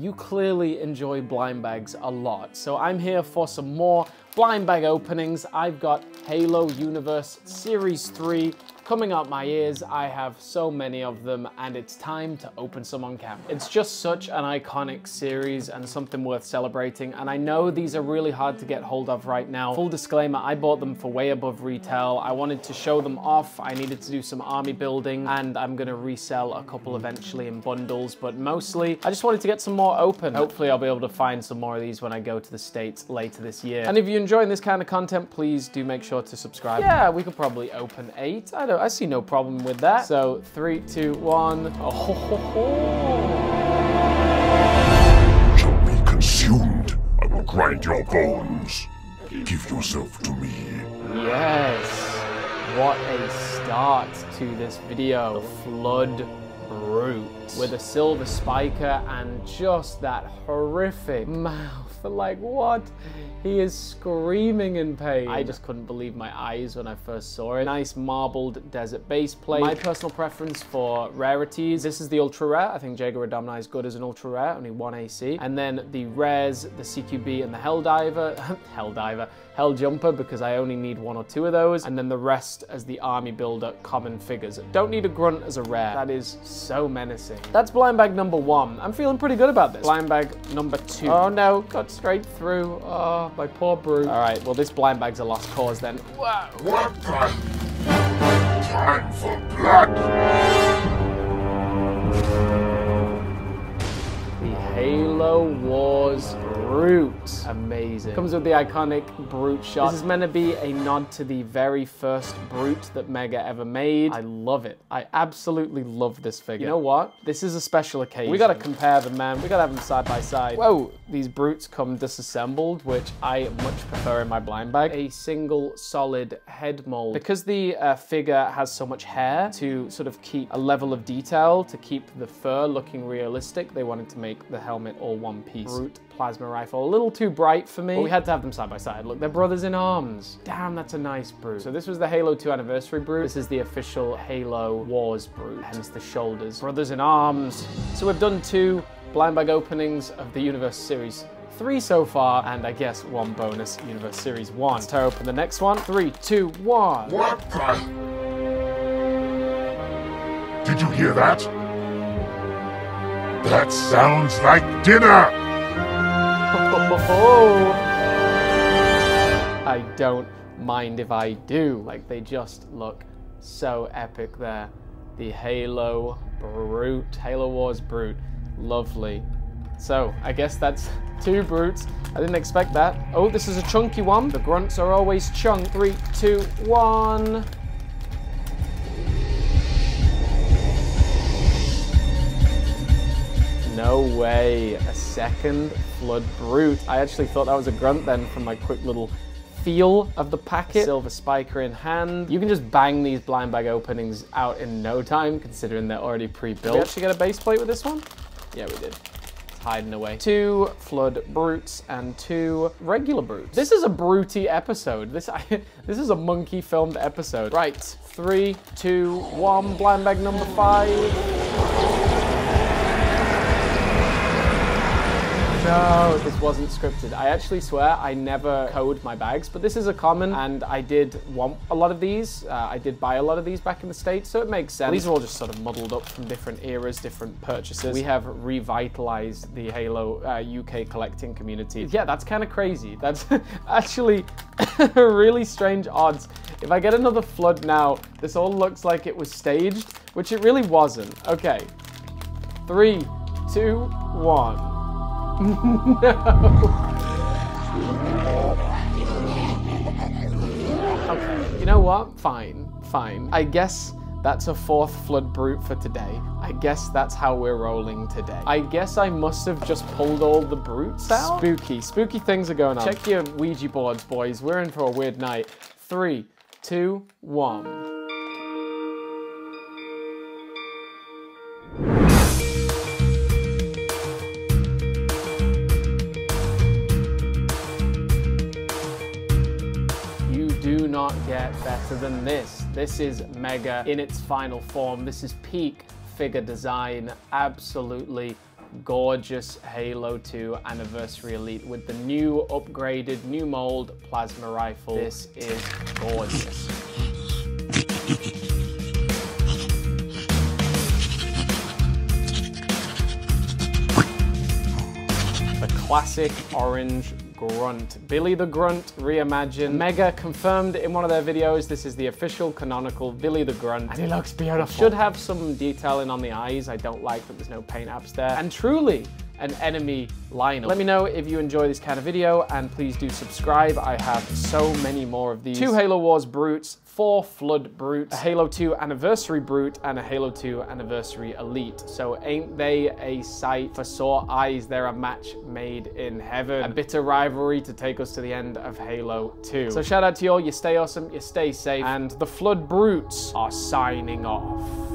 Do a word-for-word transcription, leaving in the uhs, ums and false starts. You clearly enjoy blind bags a lot, so I'm here for some more blind bag openings. I've got Halo Universe Series three coming out my ears. I have so many of them, and it's time to open some on camera. It's just such an iconic series and something worth celebrating, and I know these are really hard to get hold of right now. Full disclaimer, I bought them for way above retail. I wanted to show them off. I needed to do some army building, and I'm gonna resell a couple eventually in bundles, but mostly I just wanted to get some more open. Hopefully I'll be able to find some more of these when I go to the States later this year. And if you're enjoying this kind of content, please do make sure to subscribe. Yeah, we could probably open eight. I don't, I see no problem with that. So three, two, one. Oh, ho, ho, ho. Shall be consumed. I will grind your bones. Give yourself to me. Yes. What a start to this video. The flood roots with a silver spiker and just that horrific mouth. Like, what? He is screaming in pain. I just couldn't believe my eyes when I first saw it. Nice marbled desert base plate. My personal preference for rarities, this is the ultra rare. I think Jager Adomni is good as an ultra rare, only one A C. And then the rares, the C Q B and the Helldiver, Helldiver, Helljumper, because I only need one or two of those. And then the rest as the army builder common figures. Don't need a grunt as a rare. That is so menacing. That's blind bag number one. I'm feeling pretty good about this. Blind bag number two. Oh no, God. Straight through. Oh, my poor brute. All right, well, this blind bag's a lost cause then. Whoa. What time? Time for blood. The Halo Wars brute. Amazing. Comes with the iconic brute shot. This is meant to be a nod to the very first brute that Mega ever made. I love it. I absolutely love this figure. You know what? This is a special occasion. We gotta compare them, man. We gotta have them side by side. Whoa, these brutes come disassembled, which I much prefer in my blind bag. A single solid head mold. Because the uh, figure has so much hair to sort of keep a level of detail, to keep the fur looking realistic, they wanted to make the helmet all one piece. Brute plasma rifle, a little too bright for me, but we had to have them side by side. Look, they're brothers in arms. Damn, that's a nice brute. So this was the Halo two Anniversary brute. This is the official Halo Wars brute, hence the shoulders. Brothers in arms. So we've done two blind bag openings of the Universe Series three so far, and I guess one bonus Universe Series one. Let's tear open the next one. Three, two, one. What the? Did you hear that? That sounds like dinner. Oh, I don't mind if I do. Like, they just look so epic there. The Halo brute, Halo Wars brute, lovely. So I guess that's two brutes. I didn't expect that. Oh, this is a chunky one. The grunts are always chunk. Three, two, one. No way, a second flood brute. I actually thought that was a grunt then from my quick little feel of the packet. Silver spiker in hand. You can just bang these blind bag openings out in no time, considering they're already pre-built. Did we actually get a base plate with this one? Yeah, we did. Hiding away. Two flood brutes and two regular brutes. This is a brutey episode. This I, this is a monkey filmed episode. Right, three, two, one. Blind bag number five. No, this wasn't scripted. I actually swear I never code my bags, but this is a common, and I did want a lot of these. Uh, I did buy a lot of these back in the States, so it makes sense. These are all just sort of muddled up from different eras, different purchases. We have revitalized the Halo uh, U K collecting community. Yeah, that's kind of crazy. That's actually really strange odds. If I get another flood now, this all looks like it was staged, which it really wasn't. Okay, three, two, one. No. Okay, you know what? Fine, fine. I guess that's a fourth flood brute for today. I guess that's how we're rolling today. I guess I must have just pulled all the brutes out. Spooky, spooky things are going on. Check your Ouija boards, boys. We're in for a weird night. Three, two, one. Not get better than this. This is Mega in its final form. This is peak figure design. Absolutely gorgeous Halo two Anniversary Elite with the new upgraded, new mold plasma rifle. This is gorgeous. The classic orange Grunt. Billy the Grunt reimagined. Mega confirmed in one of their videos this is the official canonical Billy the Grunt. And he looks beautiful. Should have some detailing on the eyes. I don't like that there's no paint apps there. And truly an enemy lineup. Let me know if you enjoy this kind of video and please do subscribe. I have so many more of these. Two Halo Wars brutes, four Flood brutes, a Halo two Anniversary brute, and a Halo two Anniversary Elite. So ain't they a sight for sore eyes? They're a match made in heaven. A bitter rivalry to take us to the end of Halo two. So shout out to you all, you stay awesome, you stay safe, and the Flood brutes are signing off.